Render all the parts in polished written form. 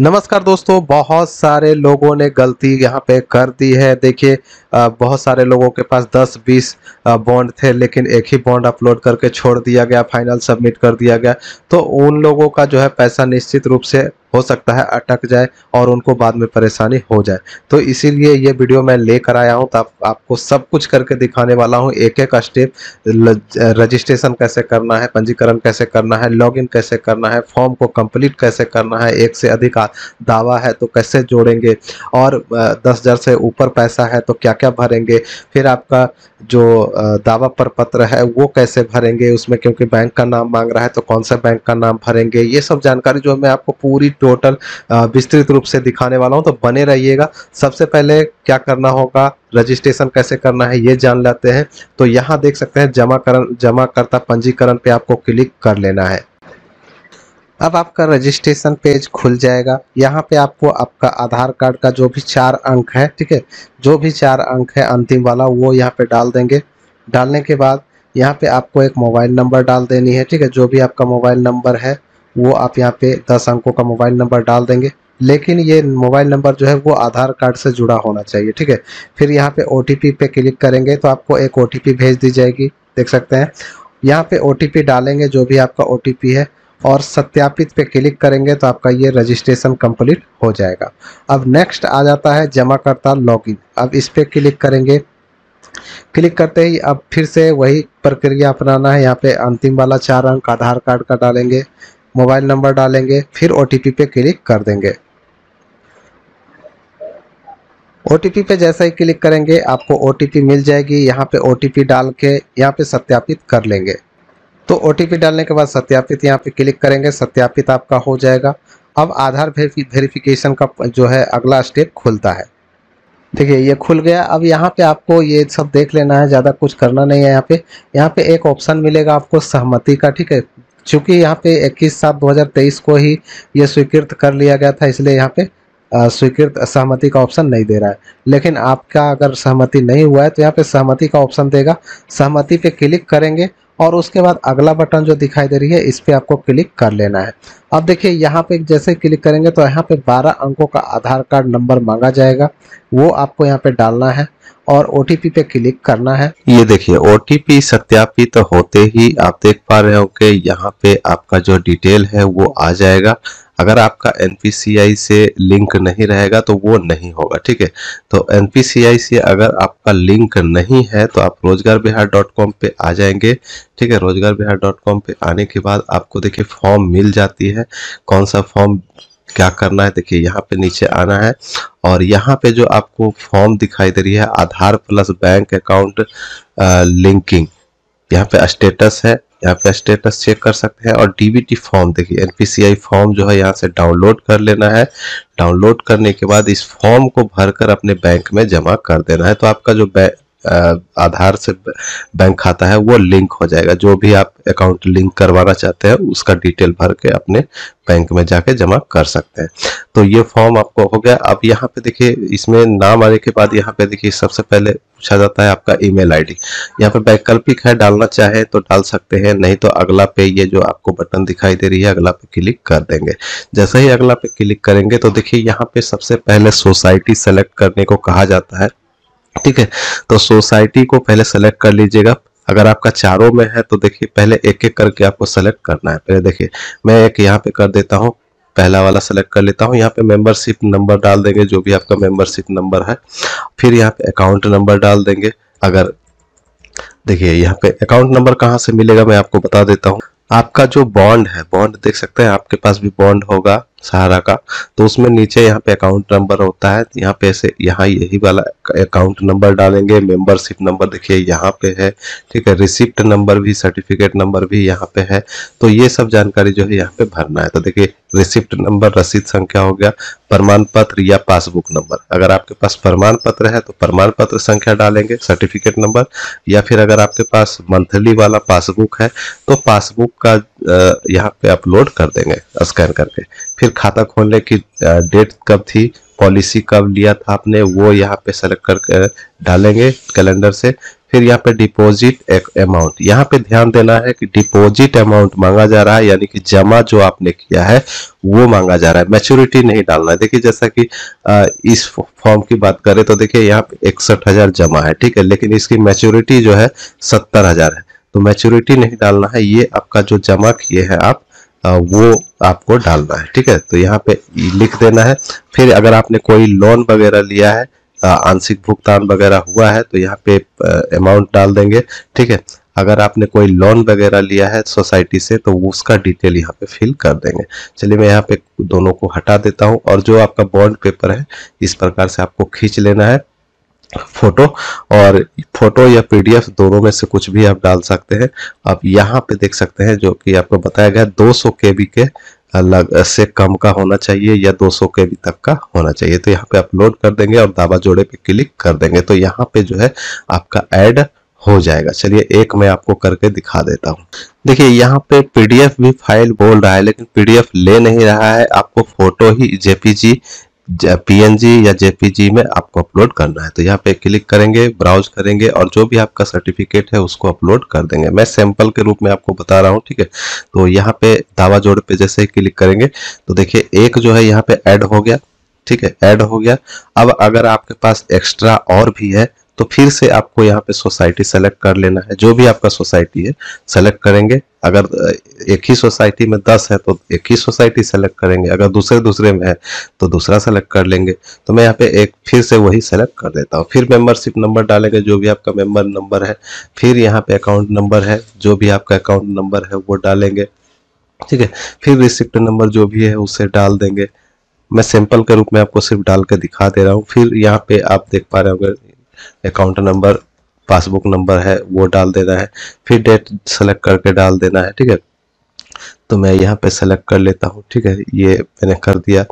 नमस्कार दोस्तों, बहुत सारे लोगों ने गलती यहाँ पे कर दी है। देखिए बहुत सारे लोगों के पास 10-20 बॉन्ड थे, लेकिन एक ही बॉन्ड अपलोड करके छोड़ दिया गया, फाइनल सबमिट कर दिया गया। तो उन लोगों का जो है पैसा निश्चित रूप से हो सकता है अटक जाए और उनको बाद में परेशानी हो जाए। तो इसीलिए ये वीडियो मैं लेकर आया हूँ, तो आपको सब कुछ करके दिखाने वाला हूँ। एक एक स्टेप, रजिस्ट्रेशन कैसे करना है, पंजीकरण कैसे करना है, लॉगिन कैसे करना है, फॉर्म को कंप्लीट कैसे करना है, एक से अधिक दावा है तो कैसे जोड़ेंगे, और 10,000 से ऊपर पैसा है तो क्या क्या भरेंगे, फिर आपका जो दावा प्रपत्र है वो कैसे भरेंगे उसमें, क्योंकि बैंक का नाम मांग रहा है तो कौन सा बैंक का नाम भरेंगे। ये सब जानकारी जो मैं आपको पूरी टोटल विस्तृत रूप से दिखाने वाला हूं, तो बने रहिएगा। सबसे पहले क्या करना होगा, रजिस्ट्रेशन कैसे करना है ये जान लेते हैं। तो यहाँ देख सकते हैं जमाकर्ता पंजीकरण पे आपको क्लिक कर लेना है। अब आपका रजिस्ट्रेशन पेज खुल जाएगा। यहाँ पे आपको आपका आधार कार्ड का जो भी 4 अंक है, ठीक है, जो भी 4 अंक है अंतिम वाला, वो यहाँ पे डाल देंगे। डालने के बाद यहाँ पे आपको एक मोबाइल नंबर डाल देनी है, ठीक है, जो भी आपका मोबाइल नंबर है वो आप यहाँ पे 10 अंकों का मोबाइल नंबर डाल देंगे। लेकिन ये मोबाइल नंबर जो है वो आधार कार्ड से जुड़ा होना चाहिए, ठीक है। फिर यहाँ पे OTP पे क्लिक करेंगे तो आपको एक OTP भेज दी जाएगी, देख सकते हैं। यहाँ पे OTP डालेंगे, जो भी आपका OTP है, और सत्यापित पे क्लिक करेंगे तो आपका ये रजिस्ट्रेशन कंप्लीट हो जाएगा। अब नेक्स्ट आ जाता है जमाकर्ता लॉगिन। अब इस पे क्लिक करेंगे। क्लिक करते ही अब फिर से वही प्रक्रिया अपनाना है। यहाँ पे अंतिम वाला 4 अंक आधार कार्ड का डालेंगे, मोबाइल नंबर डालेंगे, फिर OTP पे क्लिक कर देंगे। OTP पे जैसा ही क्लिक करेंगे आपको OTP मिल जाएगी। यहाँ पे OTP डाल के यहाँ पे सत्यापित कर लेंगे। तो OTP डालने के बाद सत्यापित यहाँ पे क्लिक करेंगे, सत्यापित आपका हो जाएगा। अब आधार वेरिफिकेशन का जो है अगला स्टेप खुलता है। देखिए ये खुल गया। अब यहाँ पे आपको ये सब देख लेना है, ज़्यादा कुछ करना नहीं है। यहाँ पे एक ऑप्शन मिलेगा आपको सहमति का, ठीक है। चूँकि यहाँ पे 21/7/2023 को ही ये स्वीकृत कर लिया गया था, इसलिए यहाँ पे स्वीकृत सहमति का ऑप्शन नहीं दे रहा है। लेकिन आपका अगर सहमति नहीं हुआ है तो यहाँ पे सहमति का ऑप्शन देगा, सहमति पे क्लिक करेंगे और उसके बाद अगला बटन जो दिखाई दे रही है इस पे आपको क्लिक कर लेना है। अब देखिए यहाँ पे जैसे क्लिक करेंगे तो यहाँ पे 12 अंकों का आधार कार्ड नंबर मांगा जाएगा, वो आपको यहाँ पे डालना है और OTP पे क्लिक करना है। ये देखिए OTP सत्यापित होते ही आप देख पा रहे हो कि यहाँ पे आपका जो डिटेल है वो आ जाएगा। अगर आपका NPCI से लिंक नहीं रहेगा तो वो नहीं होगा, ठीक है। तो NPCI से अगर आपका लिंक नहीं है तो आप rojgarbihar.com पे आ जाएंगे, ठीक है। rojgarbihar.com पे आने के बाद आपको देखिए फॉर्म मिल जाती है। कौन सा फॉर्म, क्या करना है, देखिए यहाँ पे नीचे आना है और यहाँ पे जो आपको फॉर्म दिखाई दे रही है Aadhaar plus bank account linking, यहाँ पे स्टेटस है, यहाँ पे स्टेटस चेक कर सकते हैं। और DBT फॉर्म देखिए, NPCI फॉर्म जो है यहाँ से डाउनलोड कर लेना है। डाउनलोड करने के बाद इस फॉर्म को भरकर अपने बैंक में जमा कर देना है। तो आपका जो आधार से बैंक खाता है वो लिंक हो जाएगा। जो भी आप अकाउंट लिंक करवाना चाहते हैं उसका डिटेल भर के अपने बैंक में जाके जमा कर सकते हैं। तो ये फॉर्म आपको हो गया। अब यहाँ पे देखिए इसमें नाम आने के बाद यहाँ पे देखिए सबसे पहले पूछा जाता है आपका email ID। यहाँ पे वैकल्पिक है, डालना चाहे तो डाल सकते हैं, नहीं तो अगला पे ये जो आपको बटन दिखाई दे रही है अगला पे क्लिक कर देंगे। जैसे ही अगला पे क्लिक करेंगे तो देखिए यहाँ पे सबसे पहले सोसाइटी सेलेक्ट करने को कहा जाता है, ठीक है। तो सोसाइटी को पहले सेलेक्ट कर लीजिएगा। अगर आपका चारों में है तो देखिए पहले एक एक करके आपको सेलेक्ट करना है। पहले देखिए मैं एक यहाँ पे कर देता हूँ, पहला वाला सेलेक्ट कर लेता हूँ। यहाँ पे मेंबरशिप नंबर डाल देंगे, जो भी आपका मेंबरशिप नंबर है। फिर यहाँ पे अकाउंट नंबर डाल देंगे। अगर देखिए यहाँ पे अकाउंट नंबर कहाँ से मिलेगा मैं आपको बता देता हूँ। आपका जो बॉन्ड है, बॉन्ड देख सकते हैं, आपके पास भी बॉन्ड होगा सहारा का, तो उसमें नीचे यहाँ पे अकाउंट नंबर होता है। यहाँ पे ऐसे यहाँ यही वाला अकाउंट नंबर डालेंगे। मेंबरशिप नंबर देखिए यहाँ पे है, ठीक है। रिसिप्ट नंबर भी, सर्टिफिकेट नंबर भी यहाँ पे है। तो ये सब जानकारी जो है यहाँ पे भरना है। तो देखिए रिसिप्ट नंबर, रसीद संख्या हो गया, प्रमाण पत्र या पासबुक नंबर। अगर आपके पास प्रमाण पत्र है तो प्रमाण पत्र संख्या डालेंगे, सर्टिफिकेट नंबर, या फिर अगर आपके पास मंथली वाला पासबुक है तो पासबुक का यहाँ पे अपलोड कर देंगे स्कैन करके। फिर खाता खोलने की डेट कब थी, पॉलिसी कब लिया था आपने, वो यहाँ पे सेलेक्ट करके डालेंगे कैलेंडर से। फिर यहाँ पे डिपॉजिट अमाउंट, यहाँ पे ध्यान देना है कि डिपॉजिट अमाउंट मांगा जा रहा है, यानी कि जमा जो आपने किया है वो मांगा जा रहा है, मैच्योरिटी नहीं डालना है। देखिए जैसा कि इस फॉर्म की बात करें तो देखिए यहाँ पे 61,000 जमा है, ठीक है, लेकिन इसकी मैच्योरिटी जो है 70,000 है, तो मैच्योरिटी नहीं डालना है, ये आपका जो जमा किए हैं आप वो आपको डालना है, ठीक है। तो यहाँ पे लिख देना है। फिर अगर आपने कोई लोन वगैरह लिया है, आंशिक भुगतान वगैरह हुआ है तो यहाँ पे अमाउंट डाल देंगे, ठीक है। अगर आपने कोई लोन वगैरह लिया है सोसाइटी से तो उसका डिटेल यहाँ पे फिल कर देंगे। चलिए मैं यहाँ पे दोनों को हटा देता हूँ, और जो आपका बॉन्ड पेपर है इस प्रकार से आपको खींच लेना है फोटो, और फोटो या पीडीएफ दोनों में से कुछ भी आप डाल सकते हैं। आप यहाँ पे देख सकते हैं जो कि आपको बताया गया 200 KB के से कम का होना चाहिए या 200 KB तक का होना चाहिए, तो यहाँ पे अपलोड कर देंगे और दावा जोड़े पे क्लिक कर देंगे, तो यहाँ पे जो है आपका ऐड हो जाएगा। चलिए एक मैं आपको करके दिखा देता हूँ। देखिए यहाँ पे पीडीएफ भी फाइल बोल रहा है, लेकिन पीडीएफ ले नहीं रहा है, आपको फोटो ही जेपीजी पीएनजी या जेपीजी में आपको अपलोड करना है। तो यहाँ पे क्लिक करेंगे, ब्राउज करेंगे और जो भी आपका सर्टिफिकेट है उसको अपलोड कर देंगे। मैं सैंपल के रूप में आपको बता रहा हूँ, ठीक है। तो यहाँ पे दावा जोड़ पे जैसे ही क्लिक करेंगे तो देखिए एक जो है यहाँ पे ऐड हो गया, ठीक है, ऐड हो गया। अब अगर आपके पास एक्स्ट्रा और भी है तो फिर से आपको यहाँ पे सोसाइटी सेलेक्ट कर लेना है, जो भी आपका सोसाइटी है सेलेक्ट करेंगे। अगर एक ही सोसाइटी में 10 है तो एक ही सोसाइटी सेलेक्ट करेंगे, अगर दूसरे दूसरे में है तो दूसरा सेलेक्ट कर लेंगे। तो मैं यहाँ पे एक फिर से वही सेलेक्ट कर देता हूँ। फिर मेंबरशिप नंबर डालेंगे, जो भी आपका मेंबर नंबर है। फिर यहाँ पे अकाउंट नंबर है, जो भी आपका अकाउंट नंबर है वो डालेंगे, ठीक है। फिर रिसिप्ट नंबर जो भी है उसे डाल देंगे। मैं सैंपल के रूप में आपको सिर्फ डाल के दिखा दे रहा हूँ। फिर यहाँ पे आप देख पा रहे होंगे अकाउंट नंबर, पासबुक नंबर है वो डाल देना है। फिर डेट सेलेक्ट करके डाल देना है, ठीक है। तो मैं यहाँ पे सेलेक्ट कर लेता हूँ, ठीक है, ये मैंने कर दिया।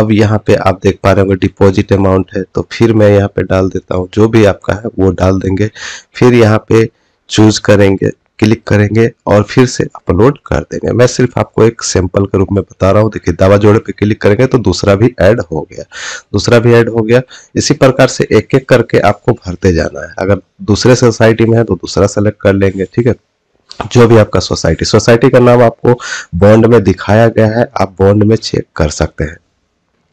अब यहाँ पे आप देख पा रहे होंगे डिपॉजिट अमाउंट है, तो फिर मैं यहाँ पे डाल देता हूँ, जो भी आपका है वो डाल देंगे। फिर यहाँ पे चूज करेंगे, क्लिक करेंगे और फिर से अपलोड कर देंगे। मैं सिर्फ आपको एक सैंपल के रूप में बता रहा हूँ। देखिए दावा जोड़े पे क्लिक करेंगे तो दूसरा भी ऐड हो गया, दूसरा भी ऐड हो गया। इसी प्रकार से एक एक करके आपको भरते जाना है। अगर दूसरे सोसाइटी में है तो दूसरा सेलेक्ट कर लेंगे, ठीक है। जो भी आपका सोसाइटी का नाम आपको बॉन्ड में दिखाया गया है, आप बॉन्ड में चेक कर सकते हैं।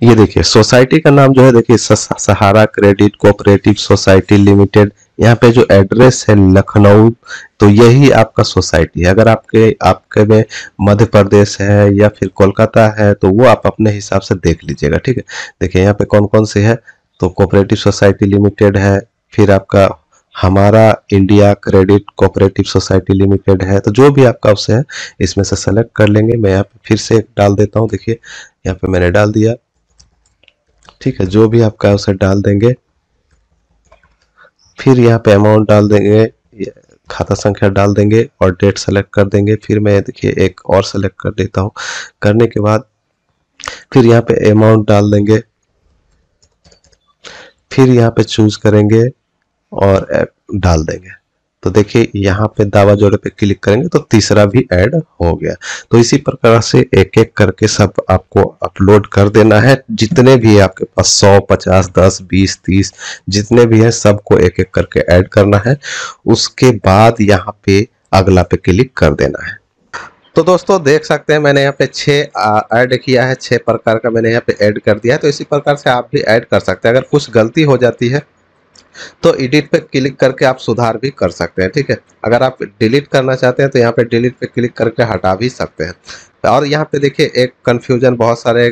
ये देखिए सोसाइटी का नाम जो है, देखिए Sahara credit cooperative society limited. यहाँ पे जो एड्रेस है लखनऊ, तो यही आपका सोसाइटी है। अगर आपके में मध्य प्रदेश है या फिर कोलकाता है तो वो आप अपने हिसाब से देख लीजिएगा, ठीक है। देखिए यहाँ पे कौन कौन से है, तो कोऑपरेटिव सोसाइटी लिमिटेड है, फिर आपका हमारा India credit cooperative society limited है। तो जो भी आपका उससे है इसमें से सेलेक्ट कर लेंगे। मैं यहाँ पे फिर से डाल देता हूँ, देखिए यहाँ पे मैंने डाल दिया, ठीक है, जो भी आपका उसे डाल देंगे। फिर यहाँ पे अमाउंट डाल देंगे, खाता संख्या डाल देंगे और डेट सेलेक्ट कर देंगे। फिर मैं देखिए एक और सेलेक्ट कर देता हूँ। करने के बाद फिर यहाँ पे अमाउंट डाल देंगे, फिर यहाँ पे चूज करेंगे और डाल देंगे। तो देखिए यहाँ पे दावा जोड़े पे क्लिक करेंगे तो तीसरा भी ऐड हो गया। तो इसी प्रकार से एक एक करके सब आपको अपलोड कर देना है। जितने भी है आपके पास 100, 50, 10, 20, 30 जितने भी है सबको एक एक करके ऐड करना है। उसके बाद यहाँ पे अगला पे क्लिक कर देना है। तो दोस्तों देख सकते हैं मैंने यहाँ पे 6 ऐड किया है, 6 प्रकार का मैंने यहाँ पे ऐड कर दिया है। तो इसी प्रकार से आप भी ऐड कर सकते हैं। अगर कुछ गलती हो जाती है तो एडिट पे क्लिक करके आप सुधार भी कर सकते हैं, ठीक है। अगर आप डिलीट करना चाहते हैं तो यहाँ पे डिलीट पे क्लिक करके हटा भी सकते हैं। और यहाँ पे देखिए एक कंफ्यूजन बहुत सारे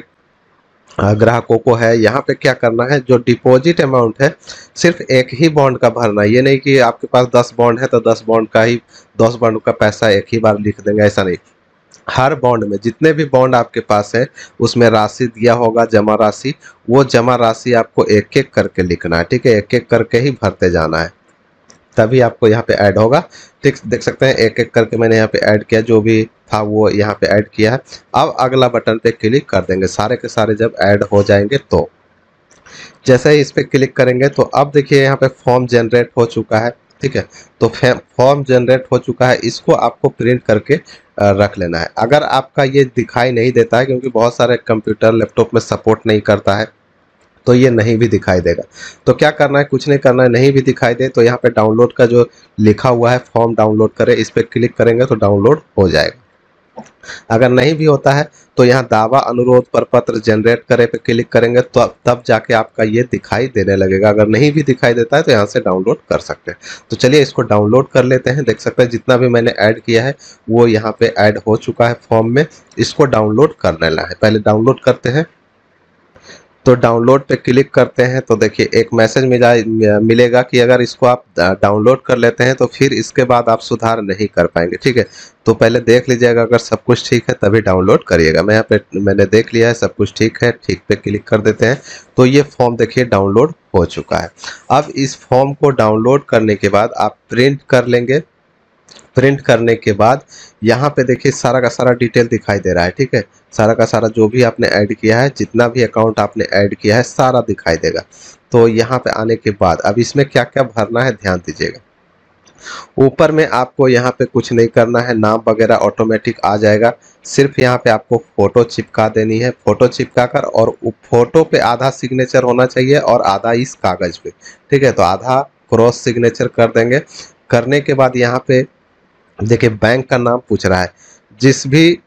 ग्राहकों को है। यहाँ पे क्या करना है, जो डिपॉजिट अमाउंट है सिर्फ एक ही बॉन्ड का भरना है। ये नहीं कि आपके पास 10 बॉन्ड है तो 10 बॉन्ड का पैसा एक ही बार लिख देंगे, ऐसा नहीं। हर बॉन्ड में जितने भी बॉन्ड आपके पास है उसमें राशि दिया होगा, जमा राशि, वो जमा राशि आपको एक एक करके लिखना है, ठीक है। एक एक करके ही भरते जाना है, तभी आपको यहाँ पे ऐड होगा, ठीक। देख सकते हैं एक एक करके मैंने यहाँ पे ऐड किया, जो भी था वो यहाँ पे ऐड किया है। अब अगला बटन पे क्लिक कर देंगे, सारे के सारे जब ऐड हो जाएंगे। तो जैसे ही इस पर क्लिक करेंगे तो अब देखिए यहाँ पे फॉर्म जनरेट हो चुका है, ठीक है। तो फॉर्म जनरेट हो चुका है, इसको आपको प्रिंट करके रख लेना है। अगर आपका ये दिखाई नहीं देता है, क्योंकि बहुत सारे कंप्यूटर लैपटॉप में सपोर्ट नहीं करता है, तो ये नहीं भी दिखाई देगा। तो क्या करना है, कुछ नहीं करना है, नहीं भी दिखाई दे तो यहाँ पे डाउनलोड का जो लिखा हुआ है फॉर्म डाउनलोड करें, इस पर क्लिक करेंगे तो डाउनलोड हो जाएगा। अगर नहीं भी होता है तो यहाँ दावा अनुरोध प्रपत्र जनरेट करें पे क्लिक करेंगे तो तब जाके आपका ये दिखाई देने लगेगा। अगर नहीं भी दिखाई देता है तो यहाँ से डाउनलोड कर सकते हैं। तो चलिए इसको डाउनलोड कर लेते हैं। देख सकते हैं जितना भी मैंने ऐड किया है वो यहाँ पे ऐड हो चुका है फॉर्म में। इसको डाउनलोड कर लेना है, पहले डाउनलोड करते हैं। तो डाउनलोड पे क्लिक करते हैं तो देखिए एक मैसेज मिलेगा कि अगर इसको आप डाउनलोड कर लेते हैं तो फिर इसके बाद आप सुधार नहीं कर पाएंगे। ठीक है, तो पहले देख लीजिएगा, अगर सब कुछ ठीक है तभी डाउनलोड करिएगा। मैं यहाँ पे मैंने देख लिया है, सब कुछ ठीक है, ठीक पे क्लिक कर देते हैं। तो ये फॉर्म देखिए डाउनलोड हो चुका है। अब इस फॉर्म को डाउनलोड करने के बाद आप प्रिंट कर लेंगे। प्रिंट करने के बाद यहाँ पे देखिए सारा का सारा डिटेल दिखाई दे रहा है। ठीक है, सारा का सारा जो भी आपने ऐड किया है, जितना भी अकाउंट आपने ऐड किया है सारा दिखाई देगा। तो यहाँ पे आने के बाद अब इसमें क्या क्या भरना है ध्यान दीजिएगा। ऊपर में आपको यहाँ पे कुछ नहीं करना है, नाम वगैरह ऑटोमेटिक आ जाएगा। सिर्फ यहाँ पे आपको फोटो चिपका देनी है, फोटो चिपका कर, और फोटो पे आधा सिग्नेचर होना चाहिए और आधा इस कागज पे। ठीक है, तो आधा क्रॉस सिग्नेचर कर देंगे। करने के बाद यहाँ पे देखिए बैंक का नाम पूछ रहा है। जिस भी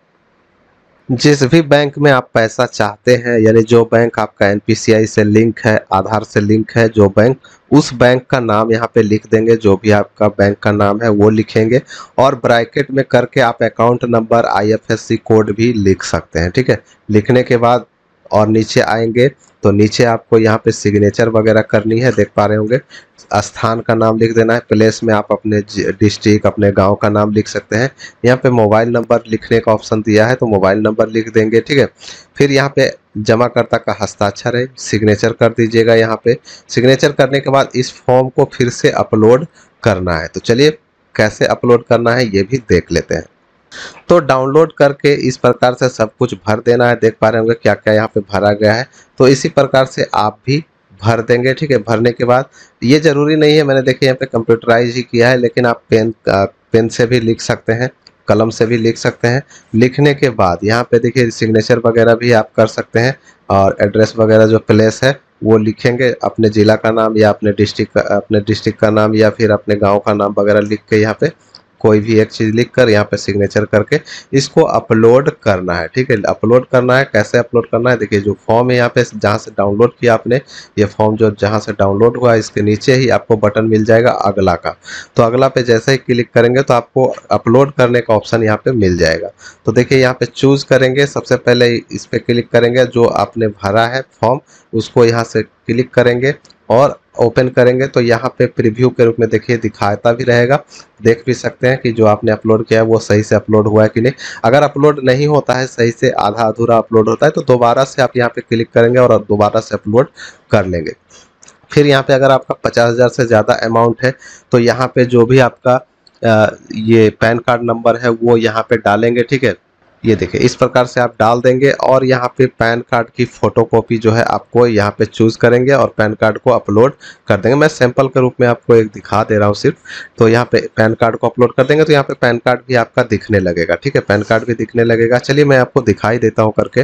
बैंक में आप पैसा चाहते हैं, यानी जो बैंक आपका NPCI से लिंक है, आधार से लिंक है, जो बैंक, उस बैंक का नाम यहाँ पे लिख देंगे। जो भी आपका बैंक का नाम है वो लिखेंगे और ब्रैकेट में करके आप अकाउंट नंबर IFSC कोड भी लिख सकते हैं। ठीक है, लिखने के बाद और नीचे आएंगे तो नीचे आपको यहाँ पे सिग्नेचर वगैरह करनी है। देख पा रहे होंगे, स्थान का नाम लिख देना है। प्लेस में आप अपने डिस्ट्रिक्ट, अपने गांव का नाम लिख सकते हैं। यहाँ पे मोबाइल नंबर लिखने का ऑप्शन दिया है तो मोबाइल नंबर लिख देंगे। ठीक है, फिर यहाँ पे जमाकर्ता का हस्ताक्षर है, सिग्नेचर कर दीजिएगा। यहाँ पे सिग्नेचर करने के बाद इस फॉर्म को फिर से अपलोड करना है। तो चलिए कैसे अपलोड करना है ये भी देख लेते हैं। तो डाउनलोड करके इस प्रकार से सब कुछ भर देना है। देख पा रहे होंगे क्या क्या यहाँ पे भरा गया है, तो इसी प्रकार से आप भी भर देंगे। ठीक है, भरने के बाद ये ज़रूरी नहीं है, मैंने देखिए यहाँ पे कंप्यूटराइज ही किया है, लेकिन आप पेन से भी लिख सकते हैं, कलम से भी लिख सकते हैं। लिखने के बाद यहाँ पे देखिए सिग्नेचर वगैरह भी आप कर सकते हैं और एड्रेस वगैरह जो प्लेस है वो लिखेंगे। अपने ज़िला का नाम या अपने डिस्ट्रिक्ट का नाम या फिर अपने गाँव का नाम वगैरह लिख के यहाँ पे कोई भी एक चीज़ लिखकर यहाँ पे सिग्नेचर करके इसको अपलोड करना है। ठीक है, अपलोड करना है। कैसे अपलोड करना है, देखिए जो फॉर्म है यहाँ पे जहाँ से डाउनलोड किया आपने, ये फॉर्म जो जहाँ से डाउनलोड हुआ इसके नीचे ही आपको बटन मिल जाएगा अगला का। तो अगला पे जैसे ही क्लिक करेंगे तो आपको अपलोड करने का ऑप्शन यहाँ पे मिल जाएगा। तो देखिए यहाँ पे चूज करेंगे, सबसे पहले इस पर क्लिक करेंगे। जो आपने भरा है फॉर्म उसको यहाँ से क्लिक करेंगे और ओपन करेंगे तो यहाँ पे प्रीव्यू के रूप में देखिए दिखाता भी रहेगा। देख भी सकते हैं कि जो आपने अपलोड किया है वो सही से अपलोड हुआ है कि नहीं। अगर अपलोड नहीं होता है सही से, आधा अधूरा अपलोड होता है, तो दोबारा से आप यहाँ पे क्लिक करेंगे और दोबारा से अपलोड कर लेंगे। फिर यहाँ पे अगर आपका 50,000 से ज़्यादा अमाउंट है तो यहाँ पे जो भी आपका ये पैन कार्ड नंबर है वो यहाँ पे डालेंगे। ठीक है, ये देखिए इस प्रकार से आप डाल देंगे और यहाँ पे पैन कार्ड की फोटोकॉपी जो है आपको यहाँ पे चूज़ करेंगे और पैन कार्ड को अपलोड कर देंगे। मैं सैंपल के रूप में आपको एक दिखा दे रहा हूँ सिर्फ। तो यहाँ पे पैन कार्ड को अपलोड कर देंगे तो यहाँ पे पैन कार्ड भी आपका दिखने लगेगा। ठीक है, पैन कार्ड भी दिखने लगेगा। चलिए मैं आपको दिखाई देता हूँ करके।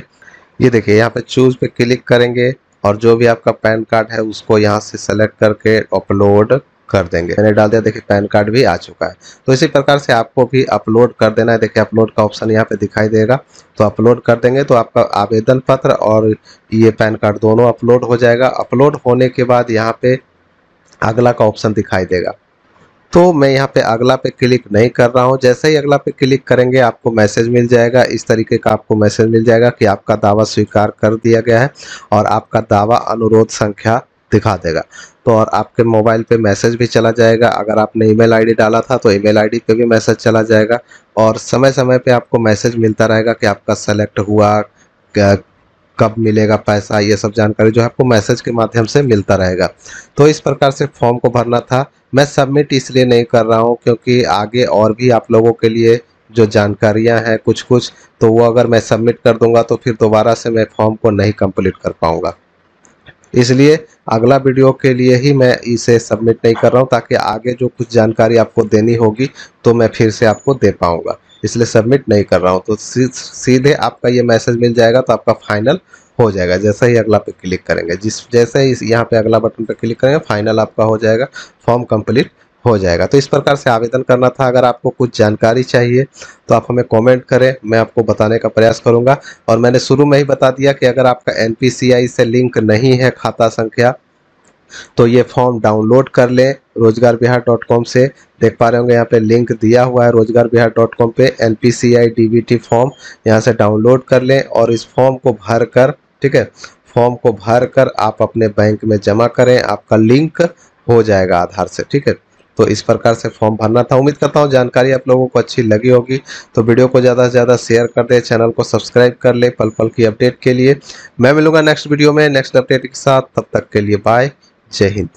ये देखिए यहाँ पे चूज़ पे क्लिक करेंगे और जो भी आपका पैन कार्ड है उसको यहाँ से सेलेक्ट करके अपलोड कर देंगे। मैंने डाल दिया, देखिए पैन कार्ड भी आ चुका है। तो इसी प्रकार से आपको भी अपलोड कर देना है। देखिए अपलोड का ऑप्शन यहाँ पे दिखाई देगा तो अपलोड कर देंगे तो आपका आवेदन पत्र और ये पैन कार्ड दोनों अपलोड हो जाएगा। अपलोड होने के बाद यहाँ पे अगला का ऑप्शन दिखाई देगा तो मैं यहाँ पे अगला पे क्लिक नहीं कर रहा हूँ। जैसे ही अगला पे क्लिक करेंगे आपको मैसेज मिल जाएगा। इस तरीके का आपको मैसेज मिल जाएगा कि आपका दावा स्वीकार कर दिया गया है और आपका दावा अनुरोध संख्या दिखा देगा। तो और आपके मोबाइल पे मैसेज भी चला जाएगा। अगर आपने ईमेल आईडी डाला था तो ईमेल आईडी पे भी मैसेज चला जाएगा और समय समय पे आपको मैसेज मिलता रहेगा कि आपका सेलेक्ट हुआ, कब मिलेगा पैसा, ये सब जानकारी जो है आपको मैसेज के माध्यम से मिलता रहेगा। तो इस प्रकार से फॉर्म को भरना था। मैं सबमिट इसलिए नहीं कर रहा हूँ क्योंकि आगे और भी आप लोगों के लिए जो जानकारियां हैं कुछ तो वो अगर मैं सबमिट कर दूँगा तो फिर दोबारा से मैं फॉर्म को नहीं कम्प्लीट कर पाऊँगा। इसलिए अगला वीडियो के लिए ही मैं इसे सबमिट नहीं कर रहा हूं ताकि आगे जो कुछ जानकारी आपको देनी होगी तो मैं फिर से आपको दे पाऊंगा, इसलिए सबमिट नहीं कर रहा हूं। तो सीधे आपका ये मैसेज मिल जाएगा तो आपका फाइनल हो जाएगा जैसे ही अगला पे क्लिक करेंगे। जैसे ही यहाँ पे अगला बटन पे क्लिक करेंगे फाइनल आपका हो जाएगा, फॉर्म कंप्लीट हो जाएगा। तो इस प्रकार से आवेदन करना था। अगर आपको कुछ जानकारी चाहिए तो आप हमें कमेंट करें, मैं आपको बताने का प्रयास करूँगा। और मैंने शुरू में ही बता दिया कि अगर आपका NPCI से लिंक नहीं है खाता संख्या तो ये फॉर्म डाउनलोड कर लें rojgarbihar.com से। देख पा रहे होंगे यहाँ पे लिंक दिया हुआ है rojgarbihar.com पे NPCI DBT फॉर्म, यहाँ से डाउनलोड कर लें और इस फॉर्म को भर कर, ठीक है, फॉर्म को भर कर आप अपने बैंक में जमा करें, आपका लिंक हो जाएगा आधार से, ठीक है। तो इस प्रकार से फॉर्म भरना था। उम्मीद करता हूँ जानकारी आप लोगों को अच्छी लगी होगी। तो वीडियो को ज़्यादा से ज़्यादा शेयर कर दें, चैनल को सब्सक्राइब कर लें पल पल की अपडेट के लिए। मैं मिलूंगा नेक्स्ट वीडियो में नेक्स्ट अपडेट के साथ, तब तक के लिए बाय, जय हिंद।